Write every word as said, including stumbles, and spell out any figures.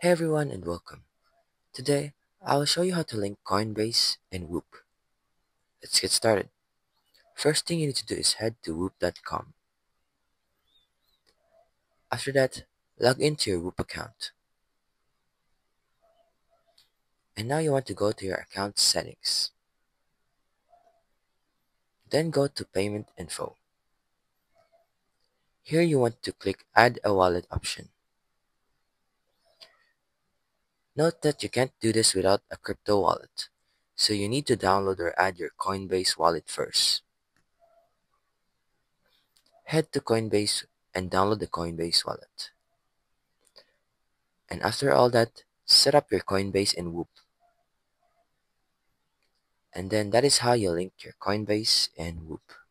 Hey everyone and welcome. Today, I'll show you how to link Coinbase and Whoop. Let's get started. First thing you need to do is head to whoop dot com. After that, log into your Whoop account. And now you want to go to your account settings. Then go to payment info. Here you want to click add a wallet option. Note that you can't do this without a crypto wallet, so you need to download or add your Coinbase wallet first. Head to Coinbase and download the Coinbase wallet. And after all that, set up your Coinbase in Whoop. And then that is how you link your Coinbase and Whoop.